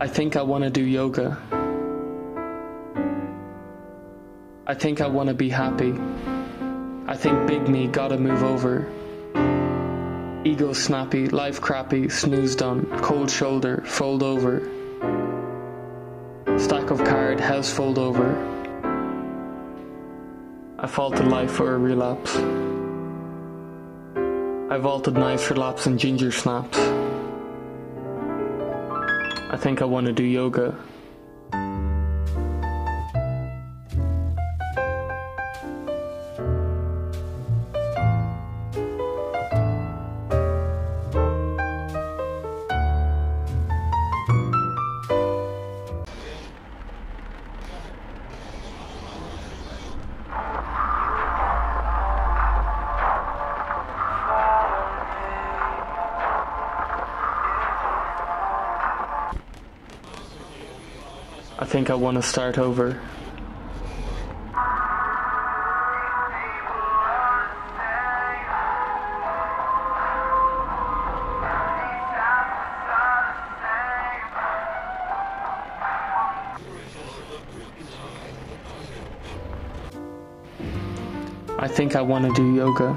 I think I want to do yoga. I think I want to be happy. I think big me gotta move over. Ego snappy, life crappy, snoozed on, cold shoulder, fold over. Stack of card, house fold over. I faulted life for a relapse. I vaulted knives for laps and ginger snaps. I think I want to do yoga. I think I want to start over. I think I want to do yoga.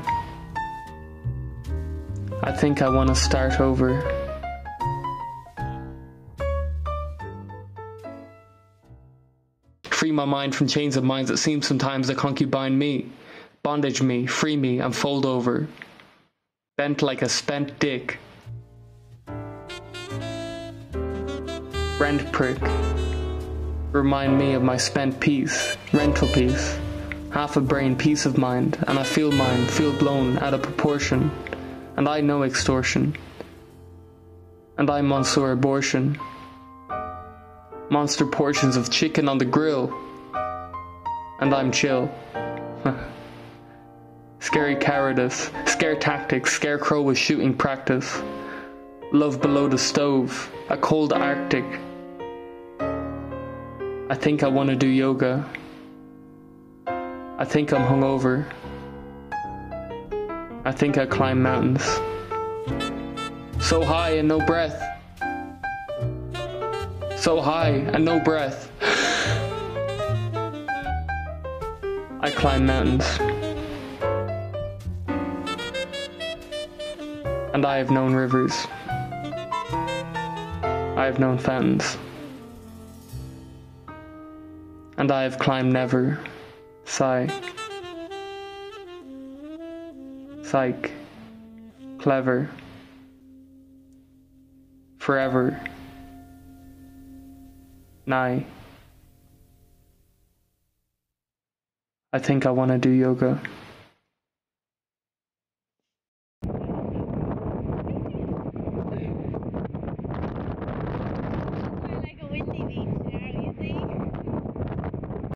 I think I want to start over. Free my mind from chains of minds that seem sometimes that concubine me, bondage me, free me, and fold over, bent like a spent dick, rent prick, remind me of my spent peace, rental peace, half a brain, peace of mind, and I feel mine, feel blown out of proportion, and I know extortion, and I Monsieur abortion. Monster portions of chicken on the grill, and I'm chill. Scary cowardice, scare tactics, scarecrow with shooting practice. Love below the stove, a cold Arctic. I think I want to do yoga. I think I'm hungover. I think I climb mountains. So high and no breath. So high and no breath. I climb mountains. And I have known rivers. I have known fountains. And I have climbed never. Sigh. Psych. Clever. Forever. Nigh. I think I want to do yoga.